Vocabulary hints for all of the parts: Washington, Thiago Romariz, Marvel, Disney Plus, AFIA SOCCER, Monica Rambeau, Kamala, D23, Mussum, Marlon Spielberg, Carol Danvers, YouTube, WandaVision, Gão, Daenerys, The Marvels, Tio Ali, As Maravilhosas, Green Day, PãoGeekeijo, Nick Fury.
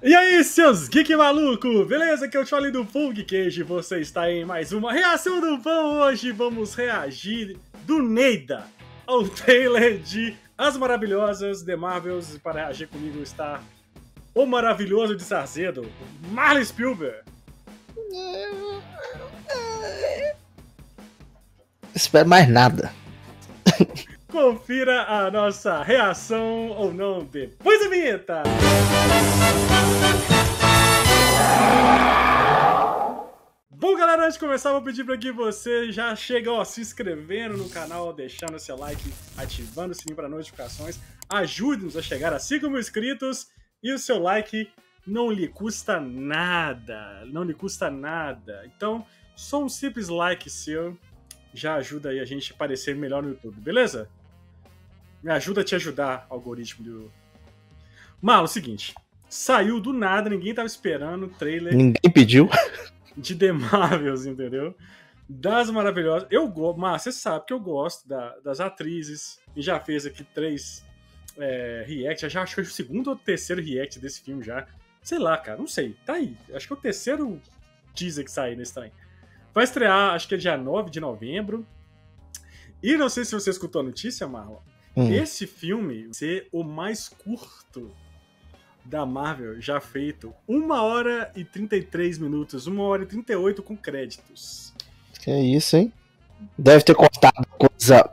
E aí, seus geek maluco, beleza? Aqui é o Tio Ali do PãoGeekeijo e você está em mais uma reação do Pão. Hoje vamos reagir do Neida ao trailer de As Maravilhosas, The Marvels. E para reagir comigo está o maravilhoso de Sarzedo, Marlon Spielberg. Espero mais nada. Confira a nossa reação ou não depois da vinheta. Bom, galera, antes de começar, vou pedir para que você já chegue, ó, se inscrevendo no canal, deixando seu like, ativando o sininho para notificações. Ajude-nos a chegar a 5 mil inscritos e o seu like não lhe custa nada. Não lhe custa nada. Então, só um simples like seu já ajuda aí a gente a aparecer melhor no YouTube, beleza? Me ajuda a te ajudar, algoritmo do... Marlon, é o seguinte, saiu do nada, ninguém tava esperando o trailer... Ninguém pediu. De The Marvels, entendeu? Das Maravilhosas. Eu gosto, mas você sabe que eu gosto das atrizes, e já fez aqui 3 react, já acho que é o 2º ou 3º react desse filme já. Sei lá, cara, não sei, tá aí. Acho que é o 3º teaser que saiu nesse trem. Vai estrear, acho que é dia 9 de novembro. E não sei se você escutou a notícia, Marlon. Esse filme vai ser o mais curto da Marvel já feito. 1h33min, 1h38min com créditos. Que isso, hein? Deve ter cortado coisa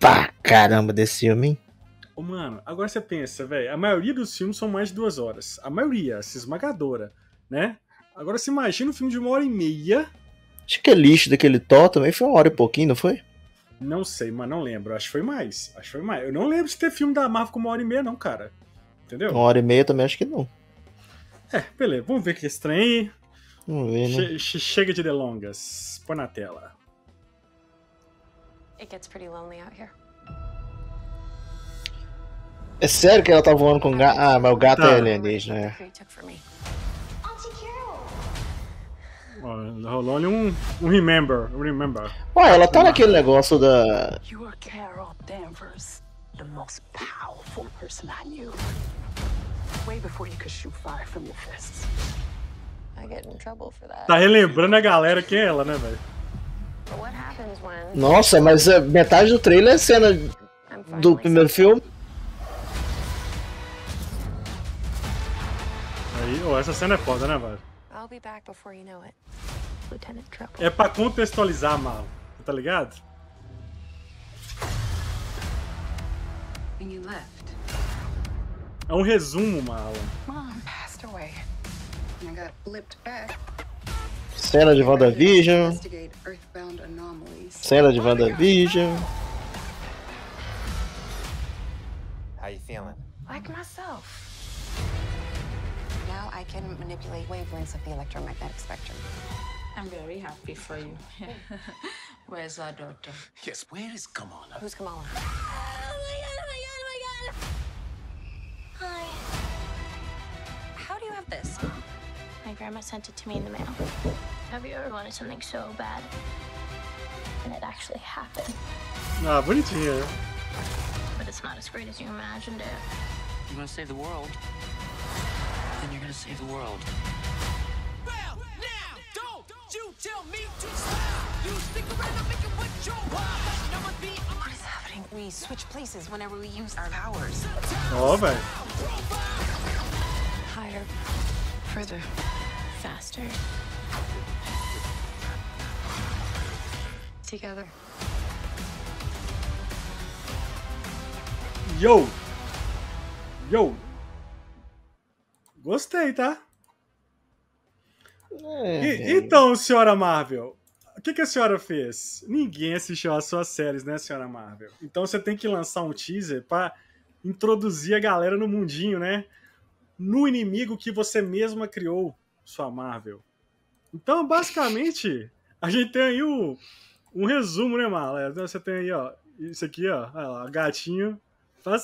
pra caramba desse filme, hein? Ô, mano, agora você pensa, velho. A maioria dos filmes são mais de 2 horas. A maioria, essa esmagadora, né? Agora você imagina um filme de 1h30... Acho que é lixo daquele Thor também, foi 1h e pouquinho, não foi? Não sei, mas não lembro. Acho que foi mais. Eu não lembro de ter filme da Marvel com 1h30, não, cara. Entendeu? 1h30 também acho que não. É, beleza. Vamos ver que estranho. Vamos ver, né? Chega de delongas. Põe na tela. It gets pretty lonely out here. É sério que ela tá voando com o gato? Ah, mas o gato tá. É alienígena, né? Rolou ali um remember. Ué, ela tá naquele negócio da... You are Carol Danvers, the most powerful person I knew. Way before you could shoot fire from your fists. I get in trouble for that. Tá relembrando a galera que é ela, né, velho? Nossa, mas metade do trailer é cena do primeiro filme. Aí, oh, essa cena é foda, né, velho? É pra contextualizar, Marlon, tá ligado? É um resumo, Marlon. Cena de WandaVision. How you feeling? Like myself. Now I can manipulate wavelengths of the electromagnetic spectrum. I'm very happy for you. Where's our daughter? Yes, where is Kamala? Who's Kamala? Oh my god, oh my god, oh my god! Hi. How do you have this? My grandma sent it to me in the mail. Have you ever wanted something so bad? And it actually happened. Nah, bonitinho. But it's not as great as you imagined it. You want to save the world? And you're gonna save the world. Well, now, don't you tell me to stop. You stick around and make it what you want. What is happening? We switch places whenever we use our powers. Oh, man. Higher, further, faster. Together. Yo. Yo. Gostei, tá? Então, senhora Marvel, o que a senhora fez? Ninguém assistiu as suas séries, né, senhora Marvel? Então você tem que lançar um teaser pra introduzir a galera no mundinho, né? No inimigo que você mesma criou, sua Marvel. Então, basicamente, a gente tem aí um resumo, né, Marvel? Você tem aí, ó, isso aqui, ó, olha lá, gatinho...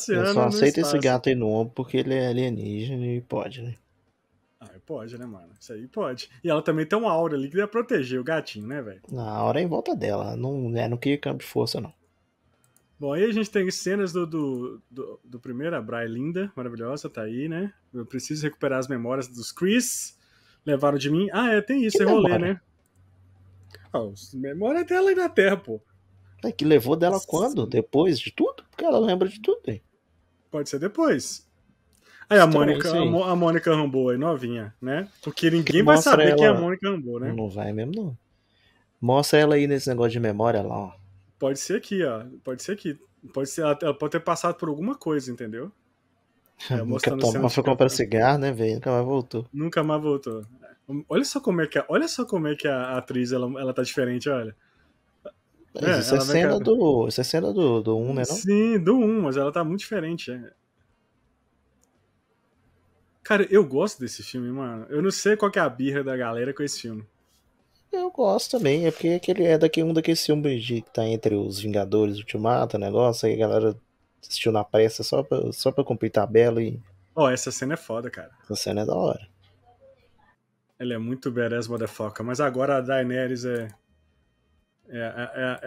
Eu só aceito esse gato aí no ombro porque ele é alienígena e pode, né? Ah, pode, né, mano? Isso aí pode. E ela também tem uma aura ali que deve proteger o gatinho, né, velho? A aura é em volta dela, não é no que campo de força, não. Bom, aí a gente tem cenas do primeiro, a Bri linda, maravilhosa, tá aí, né? Eu preciso recuperar as memórias dos Chris. Levaram de mim. Ah, é, tem isso, que é memória? Rolê, né? Oh, memória dela e da Terra, pô. É que levou dela quando? Depois de tudo? Porque ela lembra de tudo, hein? Pode ser depois. Aí a Mônica Rambeau aí, novinha, né? Porque ninguém vai saber ela... quem é a Mônica Rambeau, né? Não vai mesmo, não. Mostra ela aí nesse negócio de memória lá, ó. Pode ser aqui, ó. Pode ser aqui. Pode ser, ela pode ter passado por alguma coisa, entendeu? Mas foi comprar cigarro, né, velho? Nunca mais voltou. Nunca mais voltou. Olha só como é que a atriz ela tá diferente, olha. Mas isso, isso é cena do 1, né? Não? Sim, do 1, mas ela tá muito diferente. É. Cara, eu gosto desse filme, mano. Eu não sei qual que é a birra da galera com esse filme. Eu gosto também, é porque aquele é daqueles filmes que tá entre os Vingadores, Ultimato, negócio, aí a galera assistiu na pressa só pra cumprir tabela e... Ó, essa cena é foda, cara. Essa cena é da hora. Ela é muito badass, motherfucker, mas agora a Daenerys é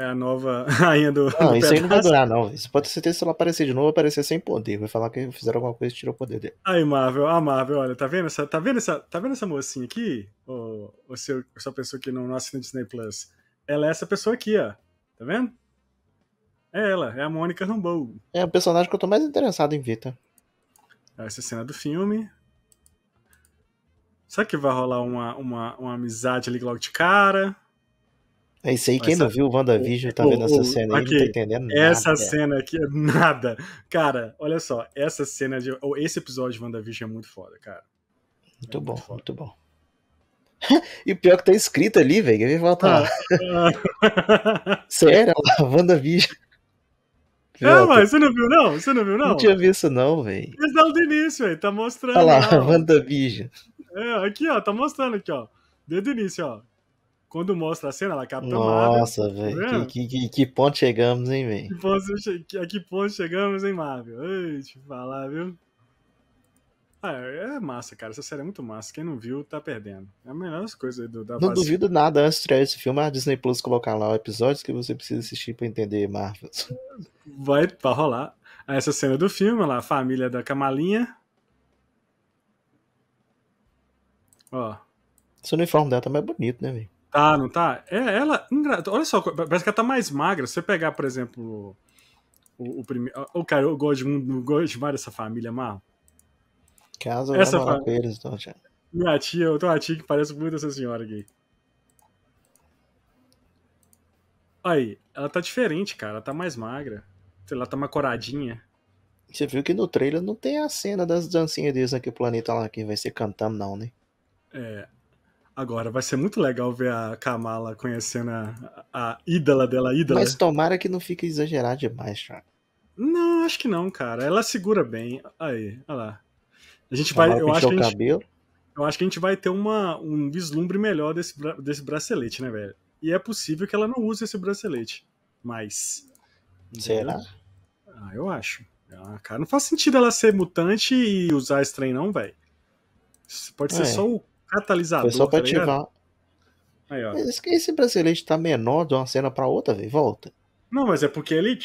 a nova rainha do... Não, isso aí não vai durar, não. Isso pode ser se ela aparecer de novo, aparecer sem poder. Vai falar que fizeram alguma coisa e tirou o poder dele. Aí, Marvel, olha, tá vendo essa mocinha aqui? Ou se eu só pensou que não assina Disney Plus? Ela é essa pessoa aqui, ó. Tá vendo? É ela, é a Monica Rambeau. É o personagem que eu tô mais interessado em ver, tá? Essa cena do filme. Será que vai rolar uma amizade ali logo de cara? É isso aí, quem não viu o WandaVision tá vendo essa cena aí, okay. Não tá entendendo nada. Essa cena aqui é nada. Cara, olha só, essa cena de... Esse episódio de WandaVision é muito foda, cara. Muito bom, muito bom. E o pior que tá escrito ali, velho, que voltar lá. Sério, WandaVision. É, mas você não viu, não? Você não viu, não? Não tinha visto, não, velho. Mas dá o início, velho, tá mostrando. Olha lá, WandaVision. É, aqui, ó, tá mostrando aqui, ó. Desde o início, ó. Quando mostra a cena, ela capta a Marvel. Nossa, velho. Que ponto chegamos, hein, velho? A que ponto chegamos, hein, Marvel? Ei, te falar, viu? Ah, é massa, cara. Essa série é muito massa. Quem não viu, tá perdendo. É a melhor coisa da Não base. Duvido nada antes de estrear esse filme. A Disney Plus colocar lá episódios que você precisa assistir pra entender Marvel. Vai rolar. Essa cena do filme, olha lá, a família da Kamalinha. Ó. Esse uniforme dela tá mais bonito, né, velho? Ah, não tá? É, ela... Olha só, parece que ela tá mais magra. Se você pegar, por exemplo, o primeiro... O cara, eu gosto demais dessa família, Marlon. Caso eu essa com eles, então, já. Minha tia, eu tenho uma tia que parece muito essa senhora aqui. Aí, ela tá diferente, cara. Ela tá mais magra. Sei lá, ela tá mais coradinha. Você viu que no trailer não tem a cena das dancinhas deles aqui, o planeta lá, que vai ser cantando, não, né? É... Agora, vai ser muito legal ver a Kamala conhecendo a ídola dela, Mas tomara que não fique exagerado demais, cara. Não, acho que não, cara. Ela segura bem. Aí, olha lá. A gente vai... Eu acho que a gente vai ter um vislumbre melhor desse bracelete, né, velho? E é possível que ela não use esse bracelete. Mas... Será? Ah, eu acho. Ah, cara, não faz sentido ela ser mutante e usar esse trem, não, velho. Pode ser só o catalisador. Foi só pra ativar. Aí, ó. Esse bracelete tá menor de uma cena pra outra, velho. Volta. Não, mas é porque ele...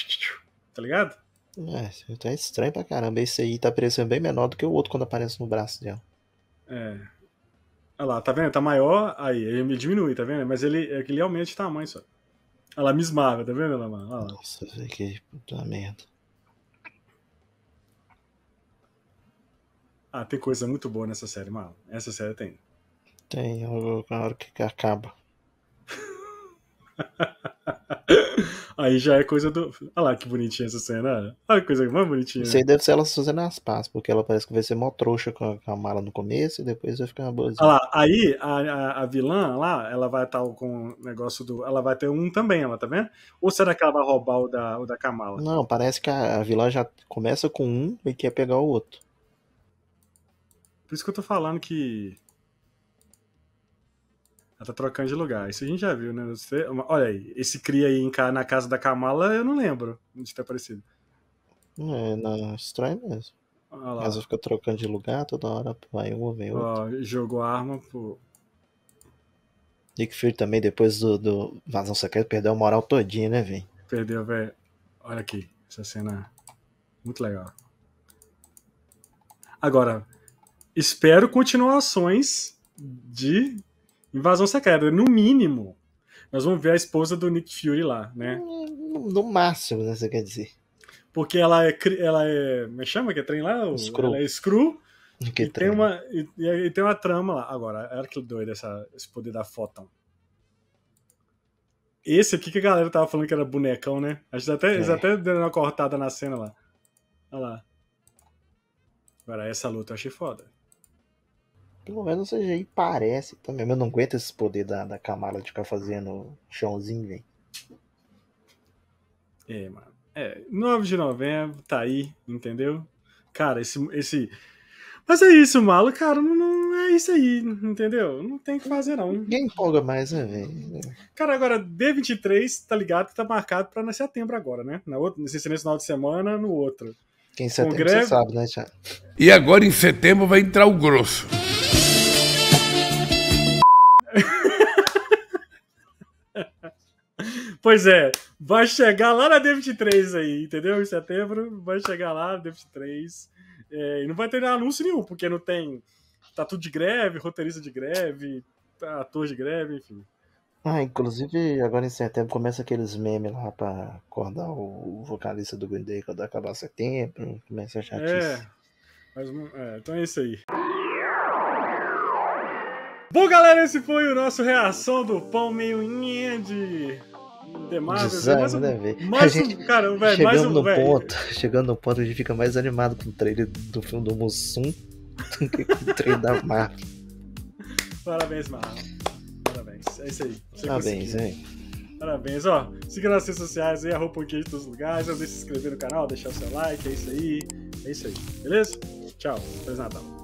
Tá ligado? É, tá estranho pra caramba. Esse aí tá parecendo bem menor do que o outro quando aparece no braço dela. É. Olha lá, tá vendo? Tá maior. Aí, ele diminui, tá vendo? Mas ele aumenta de tamanho só. Olha lá, Miss Marvel, tá vendo? Olha lá. Nossa, velho, que puta merda. Ah, tem coisa muito boa nessa série, mano. Essa série tem. Tem, na hora que acaba. Aí já é coisa do... Olha lá que bonitinha essa cena. Olha que coisa mais bonitinha. Isso aí deve ser ela fazendo as pazes, porque ela parece que vai ser mó trouxa com a mala no começo e depois vai ficar uma boazinha. Olha lá, aí a vilã lá, ela vai estar com o negócio do... Ela vai ter um também, ela tá vendo? Ou será que ela vai roubar o da Kamala? Não, parece que a vilã já começa com um e quer pegar o outro. Por isso que eu tô falando que... Ela tá trocando de lugar. Isso a gente já viu, né? Olha aí, esse cria aí na casa da Kamala, eu não lembro de ter aparecido. É, não, estranho mesmo. Mas eu fico trocando de lugar toda hora, vai um, vem outro. Ó, jogou a arma pro... Nick Fury também, depois do Vazão Secreto, perdeu a moral todinha, né, velho? Perdeu, velho. Olha aqui. Essa cena muito legal. Agora, espero continuações de Invasão Secreta. No mínimo, nós vamos ver a esposa do Nick Fury lá, né? No máximo, né, você quer dizer. Porque ela é me chama que é trem lá? Screw. Ela é Screw. Que e, tem uma trama lá. Agora, era que doido esse poder da fóton. Esse aqui que a galera tava falando que era bonecão, né? Eles até deram uma cortada na cena lá. Olha lá. Agora, essa luta eu achei foda. Pelo menos o CGI parece também. Eu não aguento esse poder da Kamala de ficar fazendo chãozinho, velho. É, mano. É, 9 de novembro, tá aí, entendeu? Cara, esse... Mas é isso, Malo, cara, não é isso aí, entendeu? Não tem o que fazer, não. Ninguém empolga mais, né, velho? Cara, agora, D23, tá ligado, que tá marcado pra em setembro agora, né? Nesse final de semana, no outro. Quem setembro você sabe, né, Thiago? E agora, em setembro, vai entrar o grosso. Pois é, vai chegar lá na D23 aí, entendeu? Em setembro, vai chegar lá na D23. É, e não vai ter anúncio nenhum, porque não tem... Tá tudo de greve, roteirista de greve, ator de greve, enfim. Ah, inclusive, agora em setembro começa aqueles memes lá pra acordar o vocalista do Green Day quando acabar setembro, começa a chatice. Então é isso aí. Bom, galera, esse foi o nosso Reação do Pão Meio de... The Marvels, Design, mais um, né, velho? Chegando no ponto, a gente fica mais animado com o trailer do filme do Mussum do que com o trailer da Marvel. Parabéns, Marvel. Parabéns. É isso aí. Parabéns, hein? Parabéns, ó. Siga nas redes sociais aí, @PãoGeekeijo em todos os lugares. Não deixe de se inscrever no canal, deixar o seu like, é isso aí. Beleza? Tchau. Feliz Natal.